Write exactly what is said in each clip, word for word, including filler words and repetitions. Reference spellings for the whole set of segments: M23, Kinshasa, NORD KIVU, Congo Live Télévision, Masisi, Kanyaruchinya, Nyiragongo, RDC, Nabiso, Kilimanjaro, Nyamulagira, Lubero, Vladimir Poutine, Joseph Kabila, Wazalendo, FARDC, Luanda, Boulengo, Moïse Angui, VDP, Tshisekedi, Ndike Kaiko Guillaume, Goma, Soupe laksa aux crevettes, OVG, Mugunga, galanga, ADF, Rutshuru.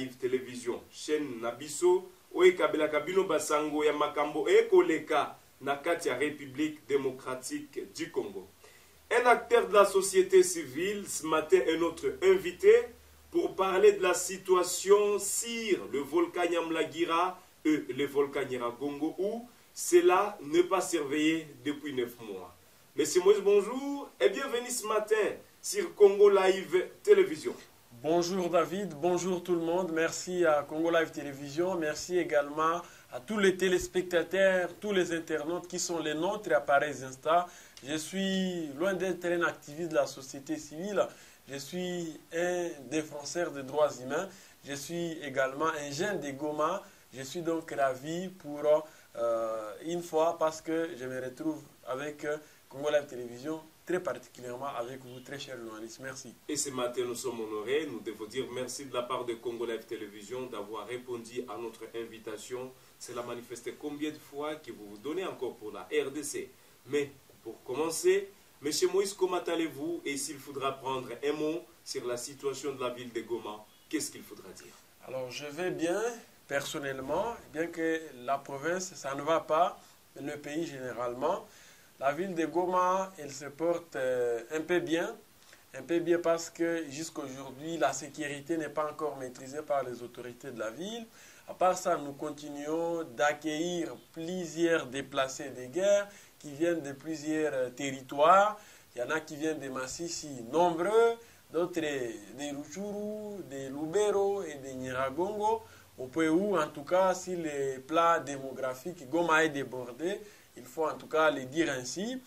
Live Télévision, chaîne Nabiso, Oe Kabila Kabino Basango ya Makambo et Koleka, Nakatia République démocratique du Congo. Un acteur de la société civile, ce matin, est notre invité pour parler de la situation sur le volcan Nyamulagira et le volcan Nyiragongo, où cela n'est pas surveillé depuis neuf mois. Monsieur Moïse, bonjour et bienvenue ce matin sur Congo Live Télévision. Bonjour David, bonjour tout le monde, merci à Congo Live Télévision, merci également à tous les téléspectateurs, tous les internautes qui sont les nôtres à Paris Insta. Je suis loin d'être un activiste de la société civile, je suis un défenseur des droits humains, je suis également un jeune de Goma, je suis donc ravi pour euh, une fois parce que je me retrouve avec Congo Live Télévision, très particulièrement avec vous, très chers journalistes. Merci. Et ce matin, nous sommes honorés. Nous devons dire merci de la part de Congo Live Télévision d'avoir répondu à notre invitation. Cela manifeste combien de fois que vous vous donnez encore pour la R D C. Mais pour commencer, M. Moïse, comment allez-vous? Et s'il faudra prendre un mot sur la situation de la ville de Goma, qu'est-ce qu'il faudra dire? Alors, je vais bien, personnellement, bien que la province, ça ne va pas, le pays généralement. La ville de Goma, elle se porte euh, un peu bien, un peu bien parce que jusqu'à aujourd'hui, la sécurité n'est pas encore maîtrisée par les autorités de la ville. À part ça, nous continuons d'accueillir plusieurs déplacés de guerre qui viennent de plusieurs euh, territoires. Il y en a qui viennent de Masisi, nombreux, d'autres des Rutshuru, des Lubero et des Nyiragongo. Au point où, en tout cas, si les plats démographiques Goma est débordé, il faut en tout cas le dire ainsi.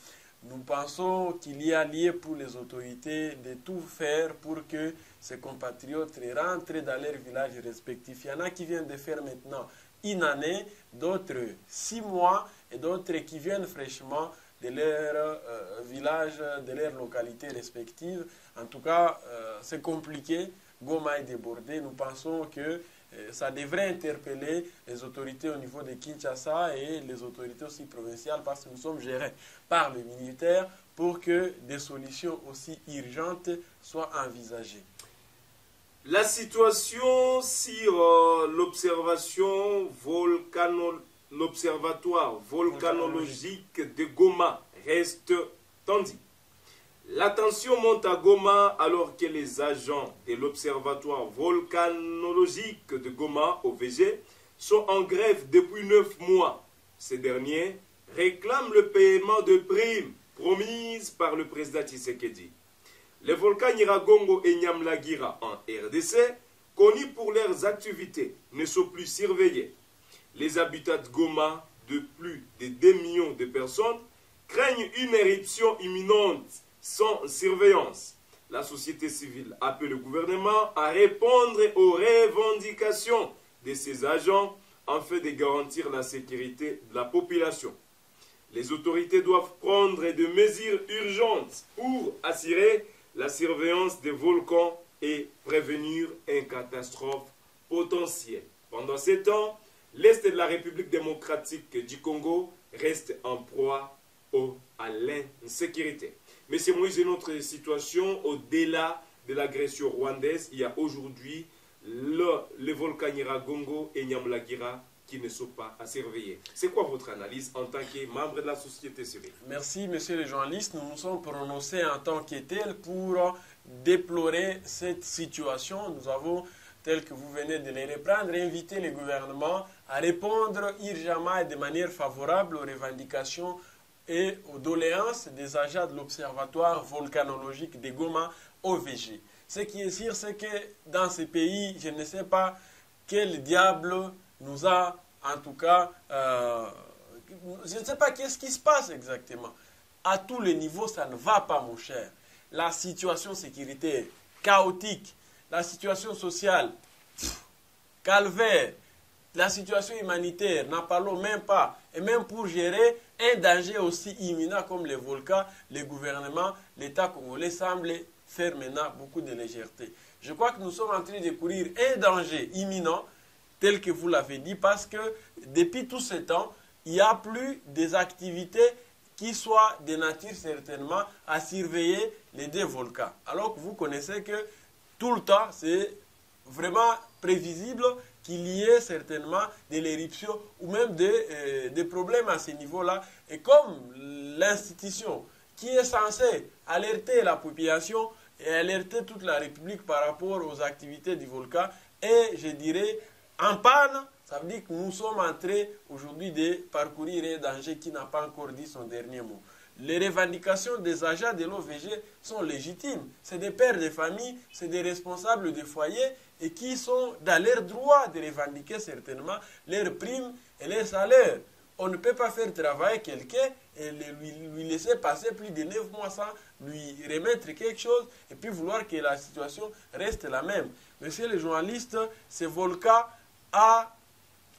Nous pensons qu'il y a lieu pour les autorités de tout faire pour que ces compatriotes rentrent dans leurs villages respectifs. Il y en a qui viennent de faire maintenant une année, d'autres six mois et d'autres qui viennent fraîchement de leur euh, village, de leur localité respective. En tout cas, euh, c'est compliqué. Goma est débordé. Nous pensons que ça devrait interpeller les autorités au niveau de Kinshasa et les autorités aussi provinciales parce que nous sommes gérés par les militaires pour que des solutions aussi urgentes soient envisagées. La situation sur euh, l'observation volcano, l'observatoire volcanologique de Goma reste tendue. La tension monte à Goma alors que les agents de l'Observatoire volcanologique de Goma, O V G, sont en grève depuis neuf mois. Ces derniers réclament le paiement de primes promises par le président Tshisekedi. Les volcans Nyiragongo et Nyamulagira en R D C, connus pour leurs activités, ne sont plus surveillés. Les habitats de Goma, de plus de deux millions de personnes, craignent une éruption imminente. Sans surveillance, la société civile appelle le gouvernement à répondre aux revendications de ses agents en fait de garantir la sécurité de la population. Les autorités doivent prendre des mesures urgentes pour assurer la surveillance des volcans et prévenir une catastrophe potentielle. Pendant ce temps, l'Est de la République démocratique du Congo reste en proie au, à l'insécurité. Mais c'est moins une autre situation. Au-delà de l'agression rwandaise, il y a aujourd'hui le, les volcans Nyiragongo et Nyamulagira qui ne sont pas à surveiller. C'est quoi votre analyse en tant que membre de la société civile? Merci, monsieur le journaliste. Nous nous sommes prononcés en tant que tels pour déplorer cette situation. Nous avons, tel que vous venez de les reprendre, invité le gouvernement à répondre urgemment et de manière favorable aux revendications et aux doléances des agents de l'Observatoire volcanologique de Goma, O V G. Ce qui est sûr, c'est que dans ces pays, je ne sais pas quel diable nous a, en tout cas, euh, je ne sais pas qu'est-ce qui se passe exactement. À tous les niveaux, ça ne va pas, mon cher. La situation sécurité est chaotique, la situation sociale, pff, calvaire, la situation humanitaire, n'en parlons même pas. Et même pour gérer un danger aussi imminent comme les volcans, le gouvernement, l'État congolais semble faire maintenant beaucoup de légèreté. Je crois que nous sommes en train de courir un danger imminent, tel que vous l'avez dit, parce que depuis tout ce temps, il n'y a plus des activités qui soient de nature certainement à surveiller les deux volcans. Alors que vous connaissez que tout le temps, c'est vraiment prévisible qu'il y ait certainement de l'éruption ou même des, euh, des problèmes à ce niveau-là. Et comme l'institution qui est censée alerter la population et alerter toute la République par rapport aux activités du volcan est, je dirais, en panne, ça veut dire que nous sommes en train aujourd'hui de parcourir un danger qui n'a pas encore dit son dernier mot. Les revendications des agents de l'O V G sont légitimes. C'est des pères de famille, c'est des responsables de foyers et qui sont dans leur droit de revendiquer certainement leurs primes et leurs salaires. On ne peut pas faire travailler quelqu'un et lui laisser passer plus de neuf mois sans lui remettre quelque chose et puis vouloir que la situation reste la même. Monsieur le journaliste, ce volcan a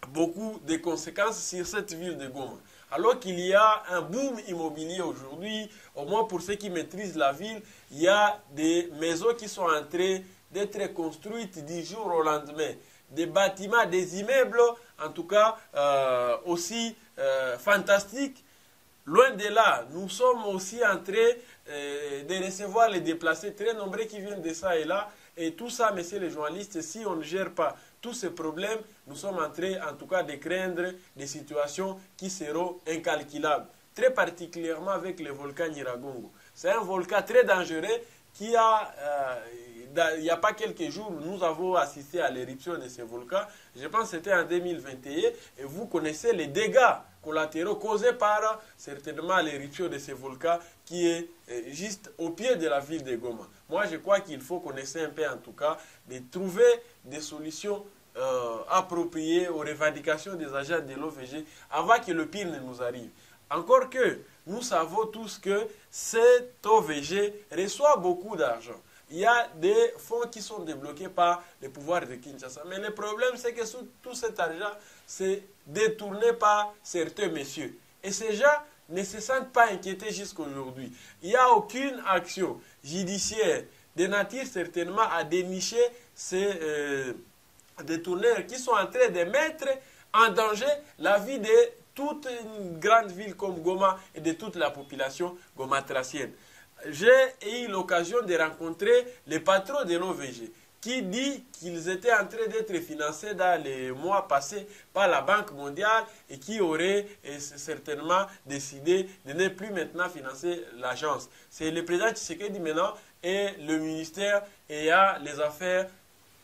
beaucoup de conséquences sur cette ville de Goma. Alors qu'il y a un boom immobilier aujourd'hui, au moins pour ceux qui maîtrisent la ville, il y a des maisons qui sont en train d'être construites du jour au lendemain. Des bâtiments, des immeubles, en tout cas euh, aussi euh, fantastiques. Loin de là, nous sommes aussi en train euh, de recevoir les déplacés très nombreux qui viennent de ça et là. Et tout ça, messieurs les journalistes, si on ne gère pas tous ces problèmes, nous sommes en train, en tout cas, de craindre des situations qui seront incalculables. Très particulièrement avec le volcan Nyiragongo. C'est un volcan très dangereux qui a, euh, il n'y a pas quelques jours, nous avons assisté à l'éruption de ce volcan. Je pense que c'était en deux mille vingt et un. Et vous connaissez les dégâts collatéraux causés par certainement l'éruption de ce volcan qui est juste au pied de la ville de Goma. Moi, je crois qu'il faut qu'on essaie un peu, en tout cas, de trouver des solutions euh, appropriées aux revendications des agents de l'O V G avant que le pire ne nous arrive. Encore que nous savons tous que cet O V G reçoit beaucoup d'argent. Il y a des fonds qui sont débloqués par le pouvoir de Kinshasa. Mais le problème, c'est que sous tout cet argent, c'est détourné par certains messieurs. Et ces gens ne se sentent pas inquiétés jusqu'à aujourd'hui. Il n'y a aucune action judiciaire de nature certainement à dénicher ces euh, détourneurs qui sont en train de mettre en danger la vie de toute une grande ville comme Goma et de toute la population gomatracienne. J'ai eu l'occasion de rencontrer les patrons de l'O V G qui dit qu'ils étaient en train d'être financés dans les mois passés par la Banque mondiale et qui aurait certainement décidé de ne plus maintenant financer l'agence. C'est le président Tshisekedi maintenant et le ministère ayant les affaires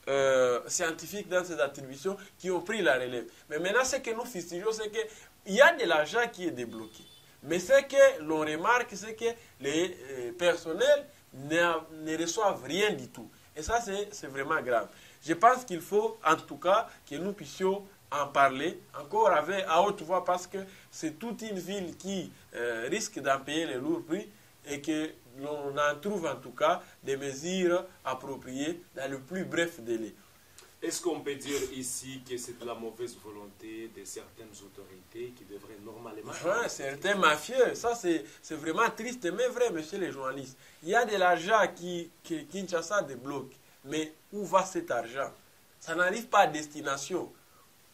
euh, scientifiques dans ses attributions qui ont pris la relève. Mais maintenant, ce que nous fustigeons, c'est qu'il y a de l'argent qui est débloqué. Mais ce que l'on remarque, c'est que les euh, personnels ne, ne reçoivent rien du tout. Et ça, c'est vraiment grave. Je pense qu'il faut, en tout cas, que nous puissions en parler, encore avec, à haute voix, parce que c'est toute une ville qui euh, risque d'en payer les lourds prix et que l'on en trouve, en tout cas, des mesures appropriées dans le plus bref délai. Est-ce qu'on peut dire ici que c'est de la mauvaise volonté de certaines autorités qui devraient normalement... Enfin, certains mafieux, ça c'est vraiment triste, mais vrai, monsieur les journalistes. Il y a de l'argent qui, qui Kinshasa débloque, mais où va cet argent? Ça n'arrive pas à destination.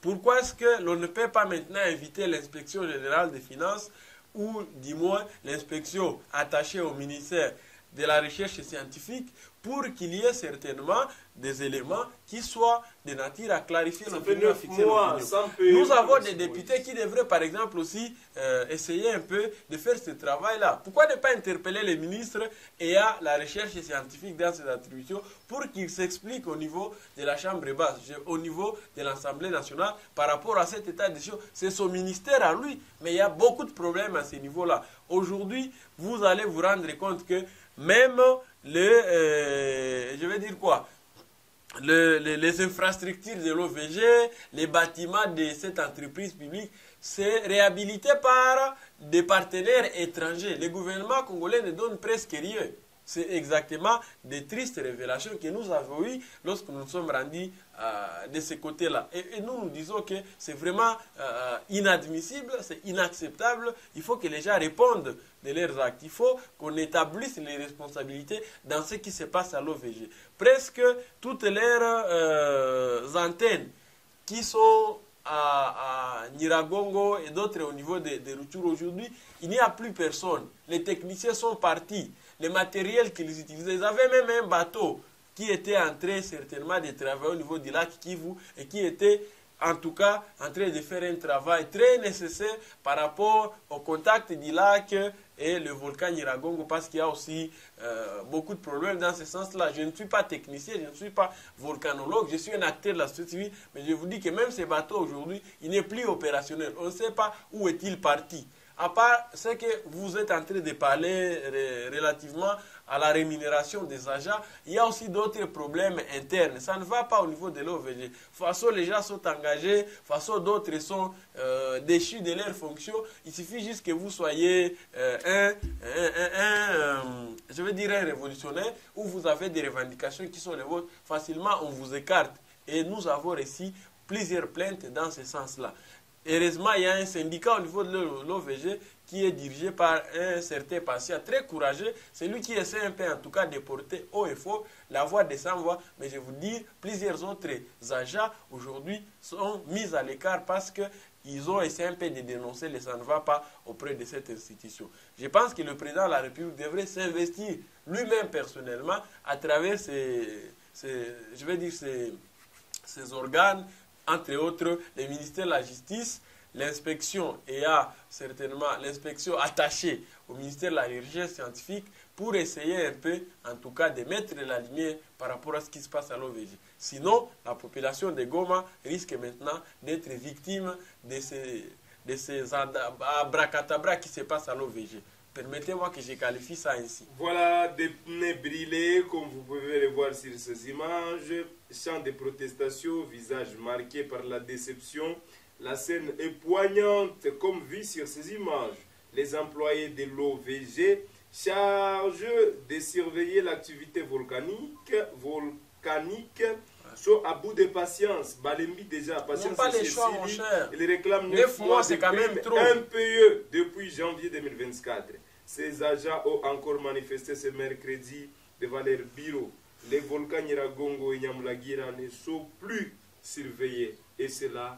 Pourquoi est-ce que l'on ne peut pas maintenant inviter l'inspection générale des finances ou du moins l'inspection attachée au ministère de la recherche scientifique pour qu'il y ait certainement des éléments qui soient de nature à clarifier l'opinion, à fixer l'opinion. Nous avons des députés qui devraient, par exemple, aussi euh, essayer un peu de faire ce travail-là. Pourquoi ne pas interpeller les ministres et à la recherche scientifique dans ses attributions pour qu'ils s'expliquent au niveau de la Chambre basse, au niveau de l'Assemblée nationale par rapport à cet état de choses. C'est son ministère à lui, mais il y a beaucoup de problèmes à ce niveau-là. Aujourd'hui, vous allez vous rendre compte que même le, euh, je vais dire quoi, le, le, les infrastructures de l'O V G, les bâtiments de cette entreprise publique, c'est réhabilité par des partenaires étrangers. Le gouvernement congolais ne donne presque rien. C'est exactement des tristes révélations que nous avons eues lorsque nous nous sommes rendus euh, de ce côté-là. Et, et nous nous disons que c'est vraiment euh, inadmissible, c'est inacceptable. Il faut que les gens répondent de leurs actes. Il faut qu'on établisse les responsabilités dans ce qui se passe à l'O V G. Presque toutes leurs euh, antennes qui sont à, à Nyiragongo et d'autres au niveau de, de Rutshuru aujourd'hui, il n'y a plus personne. Les techniciens sont partis. Les matériels qu'ils utilisaient, ils avaient même un bateau qui étaient en train certainement de travailler au niveau du lac Kivu et qui étaient en tout cas en train de faire un travail très nécessaire par rapport au contact du lac et le volcan Nyiragongo, parce qu'il y a aussi euh, beaucoup de problèmes dans ce sens-là. Je ne suis pas technicien, je ne suis pas volcanologue, je suis un acteur de la société civile, mais je vous dis que même ce bateau aujourd'hui, il n'est plus opérationnel. On ne sait pas où est-il parti. À part ce que vous êtes en train de parler relativement à la rémunération des agents, il y a aussi d'autres problèmes internes. Ça ne va pas au niveau de l'O V G. Façon, les gens sont engagés, façon, d'autres sont euh, déchus de leurs fonctions. Il suffit juste que vous soyez euh, un, un, un, un euh, je veux dire un révolutionnaire, où vous avez des revendications qui sont les vôtres. Facilement, on vous écarte. Et nous avons reçu plusieurs plaintes dans ce sens-là. Heureusement, il y a un syndicat au niveau de l'O V G qui est dirigé par un certain patient très courageux. C'est lui qui essaie un peu, en tout cas, de porter haut et fort la voix de sa voix. Mais je vous dis, plusieurs autres agents, aujourd'hui, sont mis à l'écart parce qu'ils ont essayé un peu de dénoncer les ça ne va pas auprès de cette institution. Je pense que le président de la République devrait s'investir lui-même personnellement à travers ses, ses, je vais dire ses, ses organes, entre autres, les ministères de la Justice, l'inspection et à, certainement l'inspection attachée au ministère de la Recherche scientifique pour essayer un peu, en tout cas, de mettre la lumière par rapport à ce qui se passe à l'O V G. Sinon, la population de Goma risque maintenant d'être victime de ces, de ces abracadabras qui se passent à l'O V G. Permettez-moi que je qualifie ça ainsi. Voilà des pneus brûlés, comme vous pouvez le voir sur ces images. Chant de protestation, visage marqué par la déception. La scène est poignante, comme vu sur ces images. Les employés de l'O V G, chargés de surveiller l'activité volcanique, volcanique, sont à bout de patience. Balembi déjà, patience. Pas les choix, mon cher. Il réclame neuf mois, c'est quand même trop. Un P E depuis janvier deux mille vingt-quatre. Ces agents ont encore manifesté ce mercredi devant leur bureau. Les volcans Nyiragongo et Nyamulagira ne sont plus surveillés. Et c'est là,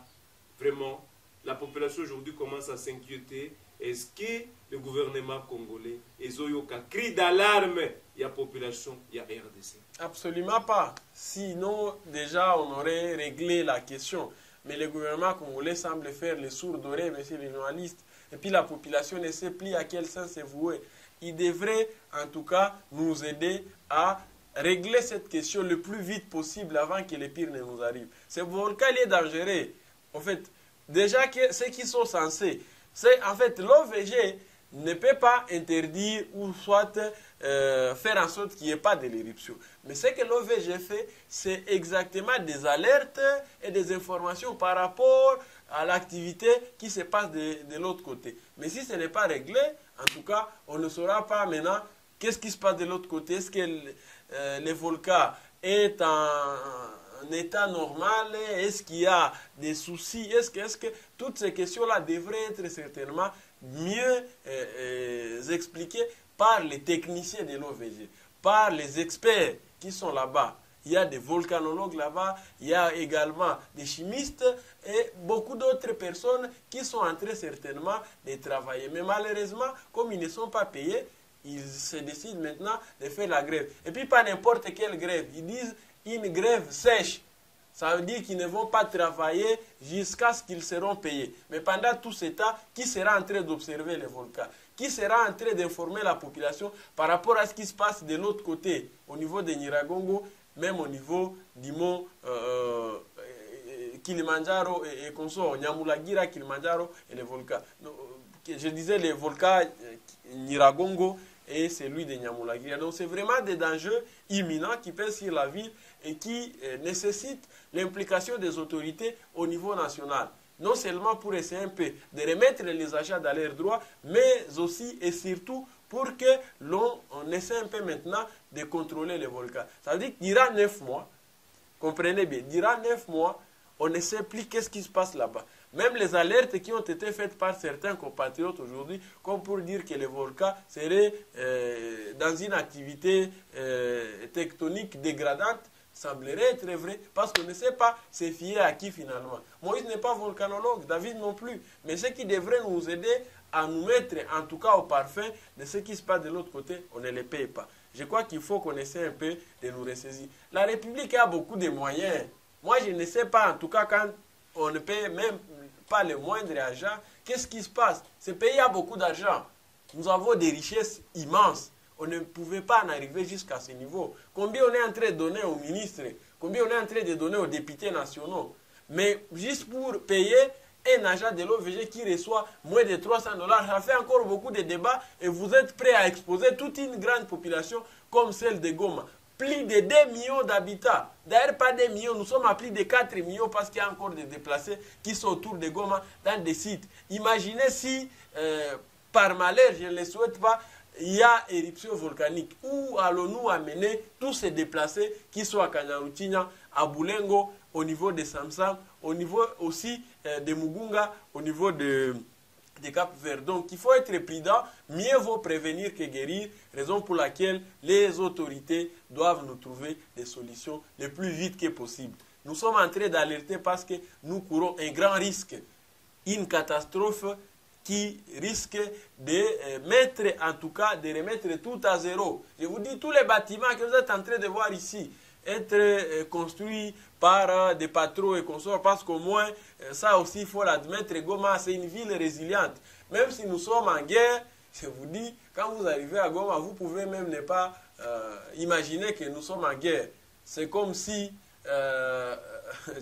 vraiment, la population aujourd'hui commence à s'inquiéter. Est-ce que le gouvernement congolais, ils ont eu un cri d'alarme? Il y a population, il y a R D C. Absolument pas. Sinon, déjà, on aurait réglé la question. Mais le gouvernement congolais semble faire les sourds d'oreilles, monsieur les journalistes. Et puis la population ne sait plus à quel sens se vouer. Il devrait, en tout cas, nous aider à régler cette question le plus vite possible avant que le pire ne nous arrive. Ce volcan est dangereux. En fait, déjà, que ceux qui sont censés, c'est en fait l'O V G ne peut pas interdire ou soit euh, faire en sorte qu'il n'y ait pas de l'éruption. Mais ce que l'O V G fait, c'est exactement des alertes et des informations par rapport à l'activité qui se passe de, de l'autre côté. Mais si ce n'est pas réglé, en tout cas, on ne saura pas maintenant qu'est-ce qui se passe de l'autre côté. Est-ce que le, euh, le volcan est en... en état normal, est-ce qu'il y a des soucis, est-ce que, est-ce que toutes ces questions-là devraient être certainement mieux euh, euh, expliquées par les techniciens de l'O V G, par les experts qui sont là-bas. Il y a des volcanologues là-bas, il y a également des chimistes et beaucoup d'autres personnes qui sont en train certainement de travailler. Mais malheureusement, comme ils ne sont pas payés, ils se décident maintenant de faire la grève. Et puis pas n'importe quelle grève, ils disent une grève sèche, ça veut dire qu'ils ne vont pas travailler jusqu'à ce qu'ils seront payés. Mais pendant tout ce temps, qui sera en train d'observer les volcans? Qui sera en train d'informer la population par rapport à ce qui se passe de l'autre côté, au niveau de Nyiragongo, même au niveau du mont euh, Kilimanjaro et, et consorts, Nyamulagira, Kilimanjaro et les volcans. Je disais les volcans Nyiragongo et celui de Nyamulagira. Donc c'est vraiment des dangers imminents qui pèsent sur la ville et qui euh, nécessitent l'implication des autorités au niveau national. Non seulement pour essayer un peu de remettre les achats dans leurs droits, mais aussi et surtout pour que l'on essaie un peu maintenant de contrôler les volcans. Ça veut dire qu'il y aura neuf mois, comprenez bien, il y aura neuf mois, on ne sait plus qu'est-ce qui se passe là-bas. Même les alertes qui ont été faites par certains compatriotes aujourd'hui, comme pour dire que les volcans seraient euh, dans une activité euh, tectonique dégradante, semblerait être vrai, parce qu'on ne sait pas se fier à qui finalement. Moïse n'est pas volcanologue, David non plus, mais ce qui devrait nous aider à nous mettre, en tout cas au parfum, de ce qui se passe de l'autre côté, on ne les paye pas. Je crois qu'il faut qu'on essaie un peu de nous ressaisir. La République a beaucoup de moyens. Moi, je ne sais pas, en tout cas, quand on ne paye même pas le moindre argent, qu'est-ce qui se passe? Ce pays a beaucoup d'argent. Nous avons des richesses immenses. On ne pouvait pas en arriver jusqu'à ce niveau. Combien on est en train de donner aux ministres? Combien on est en train de donner aux députés nationaux? Mais juste pour payer un agent de l'O V G qui reçoit moins de trois cents dollars, ça fait encore beaucoup de débats et vous êtes prêts à exposer toute une grande population comme celle de Goma. Plus de deux millions d'habitants. D'ailleurs, pas deux millions, nous sommes à plus de quatre millions parce qu'il y a encore des déplacés qui sont autour de Goma dans des sites. Imaginez si, euh, par malheur, je ne le souhaite pas, il y a éruption volcanique. Où allons-nous amener tous ces déplacés qui sont à Kanyaruchinya, à Boulengo, au niveau de Samsam, au niveau aussi euh, de Mugunga, au niveau de, de Cap-Vert. Donc il faut être prudent, mieux vaut prévenir que guérir, raison pour laquelle les autorités doivent nous trouver des solutions le plus vite que possible. Nous sommes en train d'alerter parce que nous courons un grand risque, une catastrophe qui risque de mettre, en tout cas, de remettre tout à zéro. Je vous dis, tous les bâtiments que vous êtes en train de voir ici, être construits par des patrons et consorts, parce qu'au moins, ça aussi, il faut l'admettre, Goma, c'est une ville résiliente. Même si nous sommes en guerre, je vous dis, quand vous arrivez à Goma, vous pouvez même ne pas euh, imaginer que nous sommes en guerre. C'est comme si... Euh,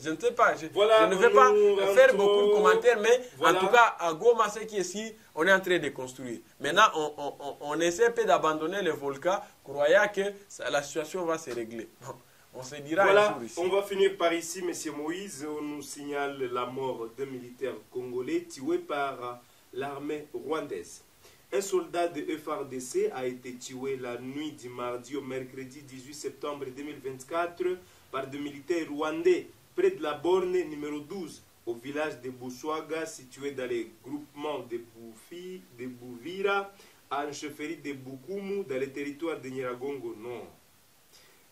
je ne sais pas, je, voilà, je ne vais pas faire Anto. beaucoup de commentaires, mais voilà. En tout cas, à Goma, c'est qu'ici, on est en train de construire. Maintenant, on, on, on essaie d'abandonner le volcan, croyant que ça, la situation va se régler. On se dira voilà, un jour ici. On va finir par ici, monsieur Moïse. On nous signale la mort d'un militaire congolais tué par l'armée rwandaise. Un soldat de F A R D C a été tué la nuit du mardi au mercredi dix-huit septembre deux mille vingt-quatre par des militaires rwandais près de la borne numéro douze au village de Boussouaga situé dans le groupement de, Boufi, de Bouvira à la chefferie de Bukumu dans le territoire de Nyiragongo Nord.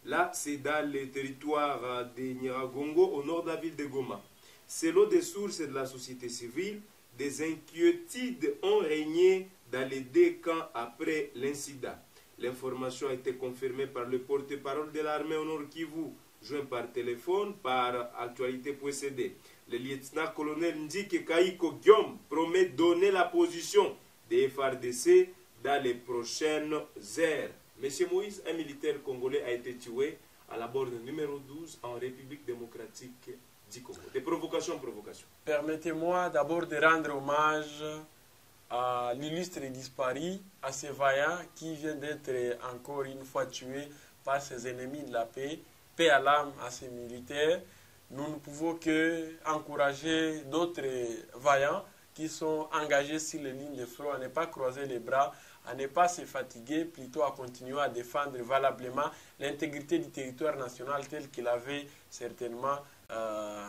Là, c'est dans le territoire de Nyiragongo au nord de la ville de Goma. Selon des sources de la société civile, des inquiétudes ont régné dans les deux camps après l'incident. L'information a été confirmée par le porte-parole de l'armée au Nord Kivu, joint par téléphone, par actualité point c d. Le lieutenant-colonel Ndike Kaiko Guillaume promet donner la position des F A R D C dans les prochaines heures. Monsieur Moïse, un militaire congolais a été tué à la borne numéro douze en République démocratique du Congo. Des provocations, provocations. Permettez-moi d'abord de rendre hommage à l'illustre disparu, à ces vaillants qui viennent d'être encore une fois tués par ces ennemis de la paix. Paix à l'âme à ces militaires. Nous ne pouvons que encourager d'autres vaillants qui sont engagés sur les lignes de front à ne pas croiser les bras, à ne pas se fatiguer, plutôt à continuer à défendre valablement l'intégrité du territoire national tel qu'il avait certainement euh,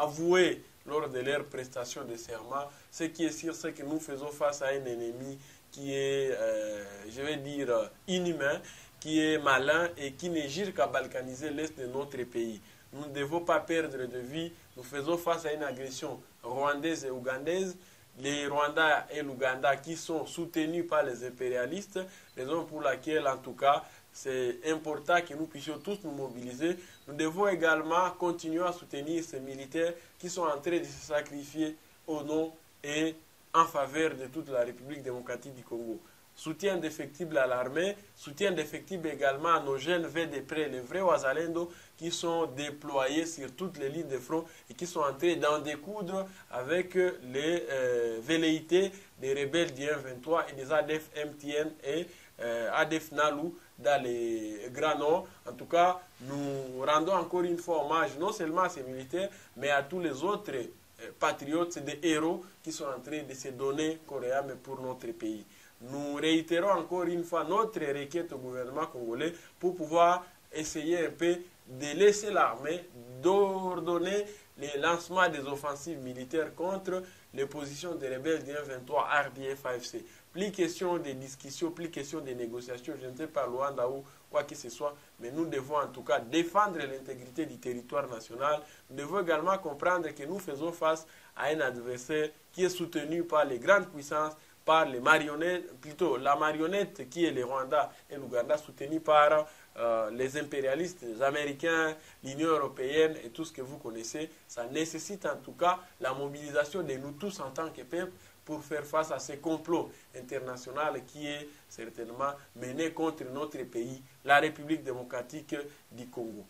avoué lors de leur prestation de serment. Ce qui est sûr, c'est que nous faisons face à un ennemi qui est, euh, je vais dire, inhumain, qui est malin et qui ne gire qu'à balkaniser l'Est de notre pays. Nous ne devons pas perdre de vue. Nous faisons face à une agression rwandaise et ougandaise. Les Rwandais et l'Ouganda qui sont soutenus par les impérialistes, raison pour laquelle, en tout cas, c'est important que nous puissions tous nous mobiliser. Nous devons également continuer à soutenir ces militaires qui sont en train de se sacrifier au nom et en faveur de toute la République démocratique du Congo. Soutien indéfectible à l'armée, soutien indéfectible également à nos jeunes V de près, les vrais Wazalendo qui sont déployés sur toutes les lignes de front et qui sont entrés d'en découdre avec les euh, velléités des rebelles du M vingt-trois et des A D F M T N et euh, A D F Nalu dans les grands noms. En tout cas, nous rendons encore une fois hommage non seulement à ces militaires, mais à tous les autres euh, patriotes, c'est des héros qui sont en train de se donner corps et âme pour notre pays. Nous réitérons encore une fois notre requête au gouvernement congolais pour pouvoir essayer un peu de laisser l'armée, d'ordonner les lancements des offensives militaires contre les positions des rebelles du M vingt-trois, R D F, A F C. Plus question de discussions, plus question de négociations, je ne sais pas Luanda ou quoi que ce soit, mais nous devons en tout cas défendre l'intégrité du territoire national. Nous devons également comprendre que nous faisons face à un adversaire qui est soutenu par les grandes puissances, par les marionnettes, plutôt la marionnette qui est le Rwanda et l'Ouganda, soutenue par euh, les impérialistes, les Américains, l'Union européenne et tout ce que vous connaissez. Ça nécessite en tout cas la mobilisation de nous tous en tant que peuple pour faire face à ce complot international qui est certainement mené contre notre pays, la République démocratique du Congo.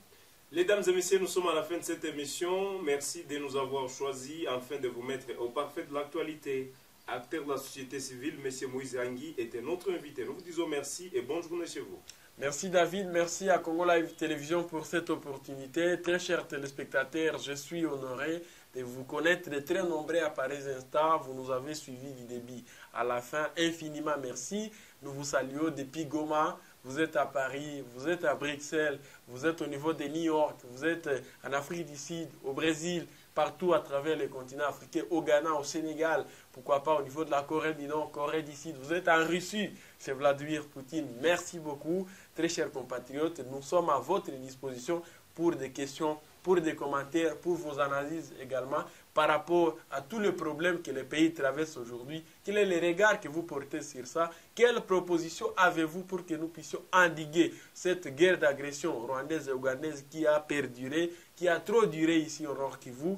Mesdames et messieurs, nous sommes à la fin de cette émission. Merci de nous avoir choisis afin de vous mettre au parfait de l'actualité. Acteur de la société civile, M. Moïse Angui était notre invité. Nous vous disons merci et bonne journée chez vous. Merci David, merci à Congo Live Télévision pour cette opportunité. Très chers téléspectateurs, je suis honoré de vous connaître de très nombreux à Paris Insta. Vous nous avez suivis du début à la fin. Infiniment merci. Nous vous saluons depuis Goma. Vous êtes à Paris, vous êtes à Bruxelles, vous êtes au niveau de New York, vous êtes en Afrique du Sud, au Brésil, partout à travers le continent africain, au Ghana, au Sénégal, pourquoi pas au niveau de la Corée du Nord, Corée du Sud, vous êtes en Russie, c'est Vladimir Poutine. Merci beaucoup, très chers compatriotes, nous sommes à votre disposition pour des questions, pour des commentaires, pour vos analyses également, par rapport à tous les problèmes que le pays traverse aujourd'hui. Quel est le regard que vous portez sur ça? Quelles propositions avez-vous pour que nous puissions endiguer cette guerre d'agression rwandaise et ougandaise qui a perduré, qui a trop duré ici au Nord Kivu?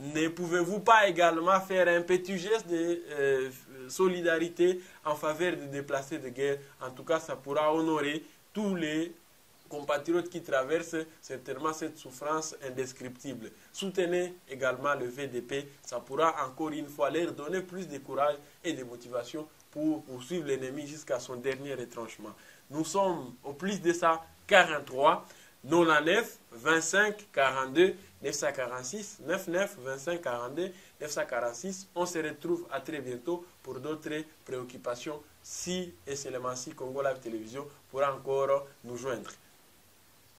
Ne pouvez-vous pas également faire un petit geste de euh, solidarité en faveur des déplacés de guerre? En tout cas, ça pourra honorer tous les compatriotes qui traversent certainement cette souffrance indescriptible. Soutenez également le V D P, ça pourra encore une fois leur donner plus de courage et de motivation pour poursuivre l'ennemi jusqu'à son dernier retranchement. Nous sommes au plus de ça, quarante-trois, quatre-vingt-dix-neuf, vingt-cinq, quarante-deux, neuf cent quarante-six, quatre-vingt-neuf, vingt-cinq, quarante-deux, neuf cent quarante-six. On se retrouve à très bientôt pour d'autres préoccupations si et seulement si Congo Live Télévision pourra encore nous joindre.